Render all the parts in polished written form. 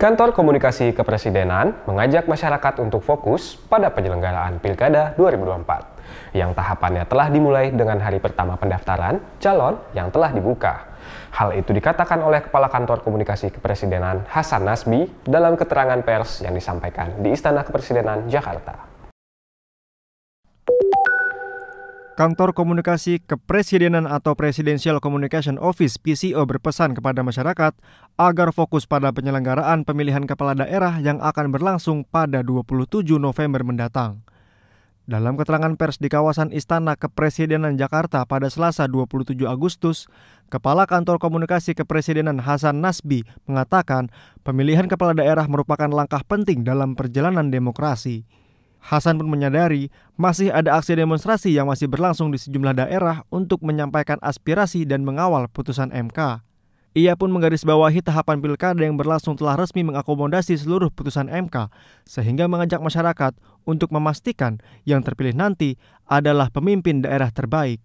Kantor Komunikasi Kepresidenan mengajak masyarakat untuk fokus pada penyelenggaraan Pilkada 2024 yang tahapannya telah dimulai dengan hari pertama pendaftaran calon yang telah dibuka. Hal itu dikatakan oleh Kepala Kantor Komunikasi Kepresidenan Hasan Nasbi dalam keterangan pers yang disampaikan di Istana Kepresidenan Jakarta. Kantor Komunikasi Kepresidenan atau Presidential Communication Office (PCO) berpesan kepada masyarakat agar fokus pada penyelenggaraan pemilihan kepala daerah yang akan berlangsung pada 27 November mendatang. Dalam keterangan pers di kawasan Istana Kepresidenan Jakarta pada Selasa 27 Agustus, Kepala Kantor Komunikasi Kepresidenan Hasan Nasbi mengatakan pemilihan kepala daerah merupakan langkah penting dalam perjalanan demokrasi. Hasan pun menyadari masih ada aksi demonstrasi yang masih berlangsung di sejumlah daerah untuk menyampaikan aspirasi dan mengawal putusan MK. Ia pun menggarisbawahi tahapan pilkada yang berlangsung telah resmi mengakomodasi seluruh putusan MK, sehingga mengajak masyarakat untuk memastikan yang terpilih nanti adalah pemimpin daerah terbaik.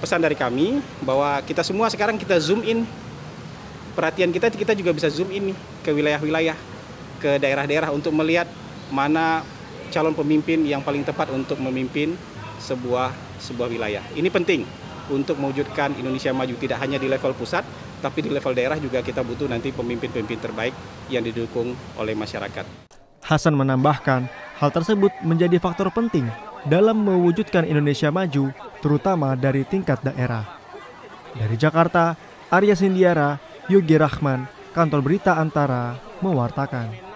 Pesan dari kami bahwa kita semua sekarang kita zoom in, perhatian kita juga bisa zoom in ke wilayah-wilayah, ke daerah-daerah untuk melihat mana calon pemimpin yang paling tepat untuk memimpin sebuah wilayah. Ini penting untuk mewujudkan Indonesia maju, tidak hanya di level pusat, tapi di level daerah juga kita butuh nanti pemimpin-pemimpin terbaik yang didukung oleh masyarakat. Hasan menambahkan, hal tersebut menjadi faktor penting dalam mewujudkan Indonesia maju, terutama dari tingkat daerah. Dari Jakarta, Arya Sindyara, Yogi Rahman, Kantor Berita Antara, mewartakan.